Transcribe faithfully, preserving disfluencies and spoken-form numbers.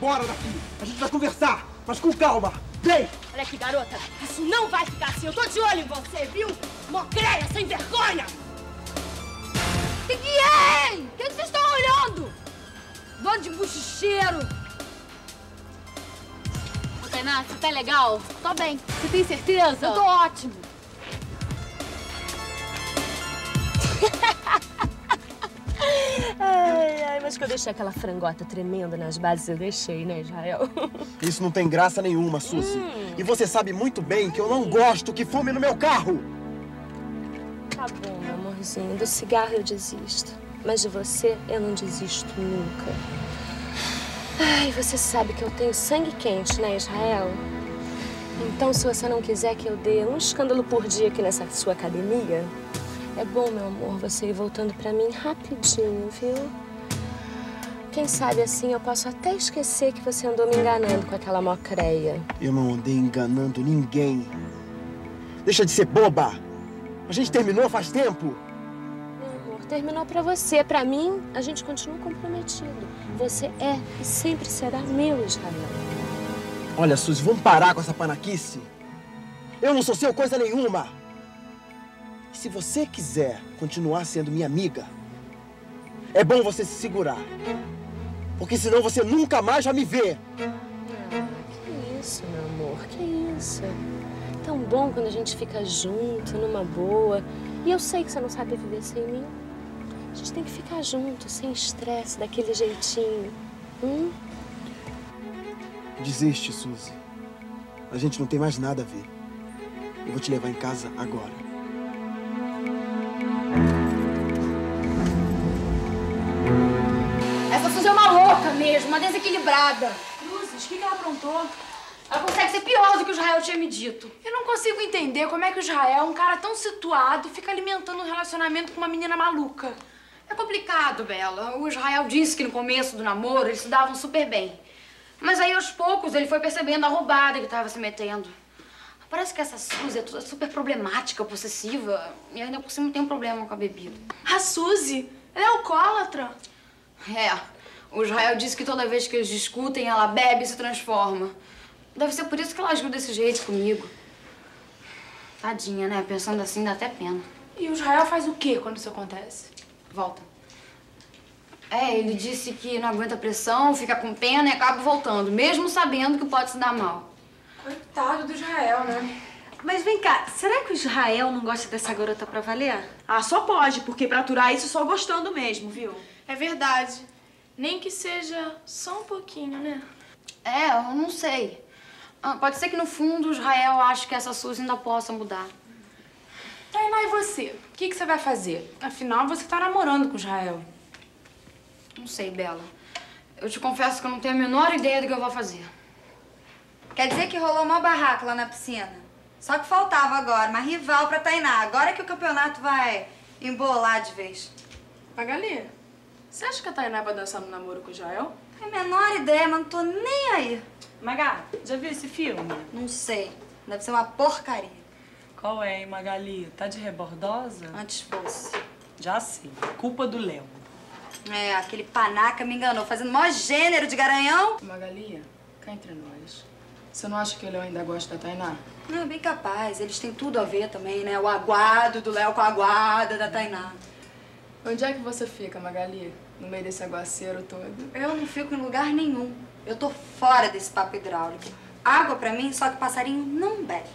embora daqui. A gente vai conversar, mas com calma. Vem! Olha aqui, garota. Isso não vai ficar assim. Eu tô de olho em você, viu? Mocreia, sem vergonha! Que que é, hein? O que vocês estão olhando? Bando de buchicheiro. Ô, Tainá, você tá legal? Tô bem. Você tem certeza? Eu tô ótimo. Ai, ai, mas que eu deixei aquela frangota tremenda nas bases, eu deixei, né, Jael? Isso não tem graça nenhuma, Suzy. Hum. E você sabe muito bem que eu não gosto que fume no meu carro. Tá bom, meu amorzinho. Do cigarro eu desisto. Mas de você eu não desisto nunca. Ai, você sabe que eu tenho sangue quente, né, Israel? Então, se você não quiser que eu dê um escândalo por dia aqui nessa sua academia... É bom, meu amor, você ir voltando pra mim rapidinho, viu? Quem sabe assim eu posso até esquecer que você andou me enganando com aquela mocreia. Eu não andei enganando ninguém. Deixa de ser boba! A gente terminou faz tempo. Meu amor, terminou pra você. Pra mim, a gente continua comprometido. Você é e sempre será meu, Israel. Olha, Suzy, vamos parar com essa panaquice? Eu não sou seu coisa nenhuma! E se você quiser continuar sendo minha amiga, é bom você se segurar. Porque senão você nunca mais vai me ver. Ah, que isso, meu amor, que isso. É tão bom quando a gente fica junto, numa boa. E eu sei que você não sabe viver sem mim. A gente tem que ficar junto, sem estresse, daquele jeitinho. Hum? Desiste, Suzy. A gente não tem mais nada a ver. Eu vou te levar em casa agora. Mesmo, uma desequilibrada. Cruzes, o que ela aprontou? Ela consegue ser pior do que o Israel tinha me dito. Eu não consigo entender como é que o Israel, um cara tão situado, fica alimentando um relacionamento com uma menina maluca. É complicado, Bela. O Israel disse que no começo do namoro eles se davam super bem. Mas aí, aos poucos, ele foi percebendo a roubada que estava se metendo. Parece que essa Suzy é toda super problemática, possessiva, e ainda por cima tem um problema com a bebida. A Suzy? Ela é alcoólatra? É. O Jael disse que toda vez que eles discutem, ela bebe e se transforma. Deve ser por isso que ela agiu desse jeito comigo. Tadinha, né? Pensando assim, dá até pena. E o Jael faz o quê quando isso acontece? Volta. É, ele disse que não aguenta pressão, fica com pena e acaba voltando, mesmo sabendo que pode se dar mal. Coitado do Jael, né? Mas vem cá, será que o Israel não gosta dessa garota pra valer? Ah, só pode, porque pra aturar isso só gostando mesmo, viu? É verdade. Nem que seja só um pouquinho, né? É, eu não sei. Ah, pode ser que no fundo o Israel ache que essa Suzy ainda possa mudar. Tainá, e você? O que, que você vai fazer? Afinal, você tá namorando com o Israel. Não sei, Bela. Eu te confesso que eu não tenho a menor ideia do que eu vou fazer. Quer dizer que rolou uma barraca lá na piscina? Só que faltava agora uma rival pra Tainá. Agora que o campeonato vai embolar de vez. Magalia? Você acha que a Tainá vai dançar no namoro com o Jael? É a menor ideia, mas não tô nem aí. Magá, já viu esse filme? Não sei. Deve ser uma porcaria. Qual é, hein, Magali? Tá de rebordosa? Antes fosse. Já sei. Culpa do Léo. É, aquele panaca me enganou, fazendo o maior gênero de garanhão. Magali, cá entre nós. Você não acha que o Léo ainda gosta da Tainá? Não, é bem capaz. Eles têm tudo a ver também, né? O aguado do Léo com a aguada da Tainá. Onde é que você fica, Magali? No meio desse aguaceiro todo? Eu não fico em lugar nenhum. Eu tô fora desse papo hidráulico. Água pra mim, só que passarinho não bebe.